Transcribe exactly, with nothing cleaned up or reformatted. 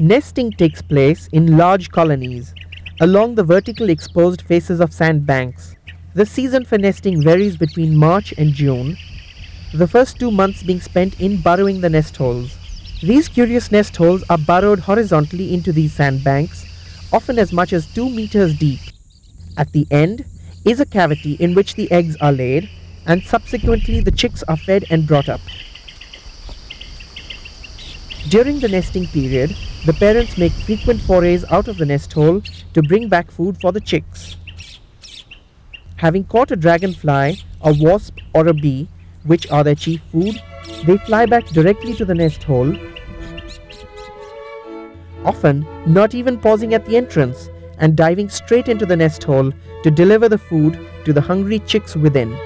Nesting takes place in large colonies along the vertical exposed faces of sandbanks. The season for nesting varies between March and June, the first two months being spent in burrowing the nest holes. These curious nest holes are burrowed horizontally into these sandbanks, often as much as two meters deep. At the end is a cavity in which the eggs are laid, and subsequently the chicks are fed and brought up. During the nesting period, the parents make frequent forays out of the nest hole to bring back food for the chicks. Having caught a dragonfly, a wasp or a bee, which are their chief food, they fly back directly to the nest hole, often not even pausing at the entrance and diving straight into the nest hole to deliver the food to the hungry chicks within.